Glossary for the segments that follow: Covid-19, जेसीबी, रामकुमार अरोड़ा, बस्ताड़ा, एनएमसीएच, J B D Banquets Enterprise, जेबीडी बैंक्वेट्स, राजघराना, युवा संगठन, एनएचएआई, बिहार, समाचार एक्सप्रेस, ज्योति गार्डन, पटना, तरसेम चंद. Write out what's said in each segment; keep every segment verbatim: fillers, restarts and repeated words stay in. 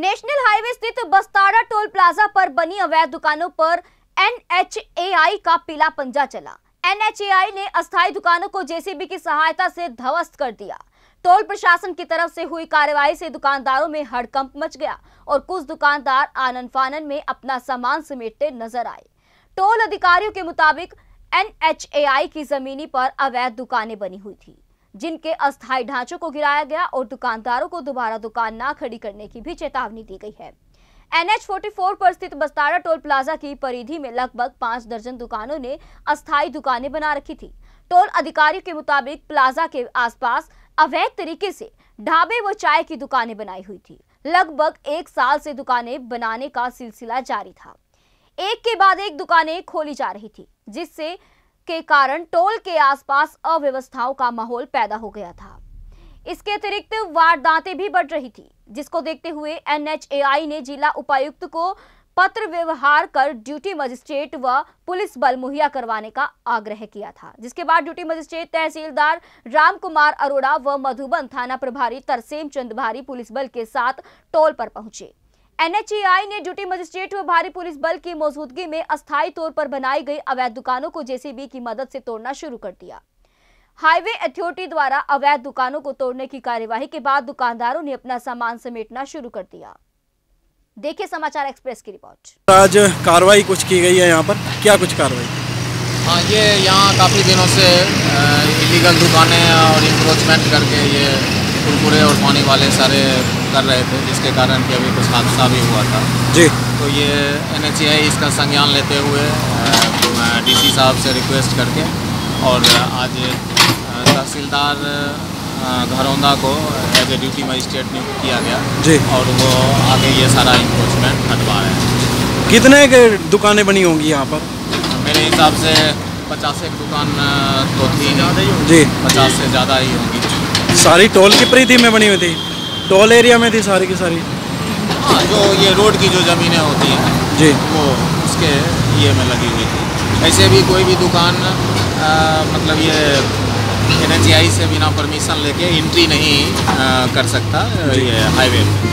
National highway स्थित बस्ताड़ा toll plaza पर बनी अवैध दुकानों पर एनएचएआई का पीला पंजा चला। एनएचएआई ने अस्थायी दुकानों को जेसीबी की सहायता से ध्वस्त कर दिया। टोल प्रशासन की तरफ से हुई कार्रवाई से दुकानदारों में हड़कंप मच गया और कुछ दुकानदार आनन-फानन में अपना सामान समेटते नजर आए। टोल अधिकारियों के मुताबिक एनएचएआई की जमीनी पर अवैध दुकानें बनी हुई थी, जिनके अस्थायी ढांचों को गिराया गया और दुकानदारों को दोबारा दुकान ना खड़ी करने की भी चेतावनी दी गई है। एन एच चौवालीस पर स्थित बस्ताड़ा टोल प्लाजा की परिधि में लगभग पांच दर्जन दुकानों ने अस्थायी दुकानें बना रखी थी। टोल अधिकारियों के मुताबिक प्लाजा के आसपास अवैध तरीके से ढाबे व चाय की दुकानें बनाई हुई थी। लगभग एक साल से दुकानें बनाने का सिलसिला जारी था। एक के बाद एक दुकानें खोली जा रही थी, जिससे के कारण टोल के आसपास अव्यवस्थाओं का माहौल पैदा हो गया था। इसके अतिरिक्त वारदातें भी बढ़ रही थी, जिसको देखते हुए एनएचएआई ने जिला उपायुक्त को पत्र व्यवहार कर ड्यूटी मजिस्ट्रेट व पुलिस बल मुहैया करवाने का आग्रह किया था, जिसके बाद ड्यूटी मजिस्ट्रेट तहसीलदार रामकुमार अरोड़ा व मधुबन थाना प्रभारी तरसेम चंद भारी पुलिस बल के साथ टोल पर पहुंचे। एनएचएआई ने ड्यूटी मजिस्ट्रेट व भारी पुलिस बल की मौजूदगी में अस्थायी तौर पर बनाई गई अवैध दुकानों को जेसीबी की मदद से तोड़ना शुरू कर दिया। हाईवे अथॉरिटी द्वारा अवैध दुकानों को तोड़ने की कार्यवाही के बाद दुकानदारों ने अपना सामान समेटना शुरू कर दिया। देखिए समाचार एक्सप्रेस की रिपोर्ट। आज कार्रवाई कुछ की गई है यहाँ पर, क्या कुछ कार्रवाई? हाँ, ये यहाँ काफ़ी दिनों से इलीगल दुकानें और इंक्रोचमेंट करके ये कुरकुरे और पानी वाले सारे कर रहे थे, जिसके कारण कि अभी कुछ हादसा भी हुआ था जी। तो ये एनएचएआई इसका संज्ञान लेते हुए डीसी साहब से रिक्वेस्ट करके और आज तहसीलदार घरौंदा को एज ए ड्यूटी मजिस्ट्रेट नियुक्त किया गया जी, और वो आगे ये सारा इंक्रोचमेंट हटवा रहे हैं। कितने के दुकानें बनी होंगी यहाँ पर? मेरे हिसाब से पचास एक दुकान तो थी जी, पचास से ज़्यादा ही होंगी। सारी टोल की परिधि में बनी हुई थी, टोल एरिया में थी सारी की सारी। हाँ, जो ये रोड की जो ज़मीनें होती हैं जी, वो उसके ये में लगी हुई थी। ऐसे भी कोई भी दुकान आ, मतलब ये एनएचएआई से बिना परमिशन लेके एंट्री नहीं आ, कर सकता ये हाईवे में,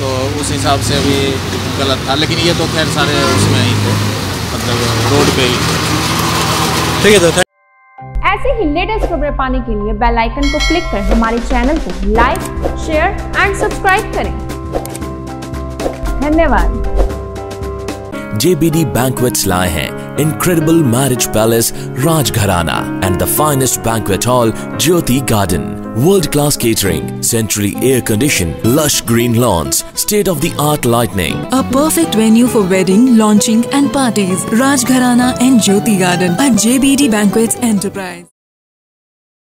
तो उस हिसाब से भी गलत था। लेकिन ये तो खैर सारे उसमें ही थे, मतलब रोड पे ही। ठीक है दोस्तों, ऐसे ही लेटेस्ट खबरें पाने के लिए बेल आइकन को क्लिक कर हमारे चैनल को लाइक, शेयर एंड सब्सक्राइब करें। धन्यवाद। जेबीडी बैंक्वेट्स लाए हैं incredible marriage palace राजघराना and the finest banquet hall ज्योति गार्डन। World class catering, centrally air conditioned, lush green lawns, state of the art lighting. A perfect venue for wedding, launching and parties. Rajgharana and Jyoti Garden at J B D Banquets Enterprise.